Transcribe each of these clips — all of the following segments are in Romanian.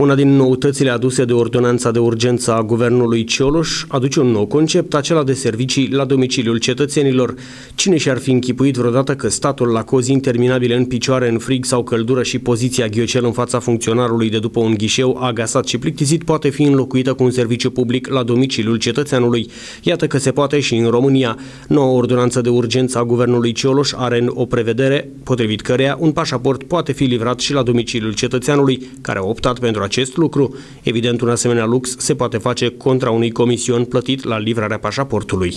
Una din noutățile aduse de ordonanța de urgență a guvernului Cioloș aduce un nou concept, acela de servicii la domiciliul cetățenilor. Cine și-ar fi închipuit vreodată că statul la cozi interminabile în picioare, în frig sau căldură și poziția ghiocel în fața funcționarului de după un ghișeu agasat și plictisit poate fi înlocuită cu un serviciu public la domiciliul cetățeanului. Iată că se poate și în România. Noua ordonanță de urgență a guvernului Cioloș are în o prevedere potrivit căreia un pașaport poate fi livrat și la domiciliul cetățeanului care a optat pentru acest lucru. Evident, un asemenea lux se poate face contra unui comision plătit la livrarea pașaportului.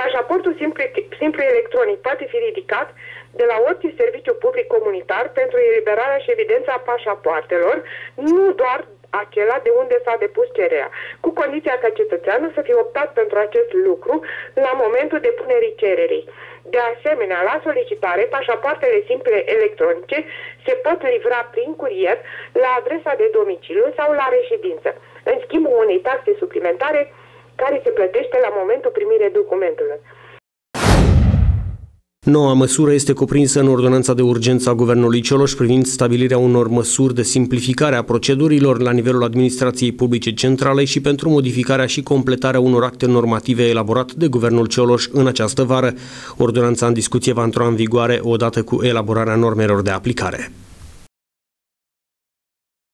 Pașaportul simplu electronic poate fi ridicat de la orice serviciu public comunitar pentru eliberarea și evidența pașapoartelor, nu doar acela de unde s-a depus cererea, cu condiția ca cetățeanul să fie optat pentru acest lucru la momentul depunerii cererii. De asemenea, la solicitare, pașapoartele simple electronice se pot livra prin curier la adresa de domiciliu sau la reședință, în schimbul unei taxe suplimentare care se plătește la momentul primirii documentului. Noua măsură este cuprinsă în ordonanța de urgență a Guvernului Cioloș privind stabilirea unor măsuri de simplificare a procedurilor la nivelul administrației publice centrale și pentru modificarea și completarea unor acte normative elaborate de Guvernul Cioloș în această vară. Ordonanța în discuție va intra în vigoare odată cu elaborarea normelor de aplicare.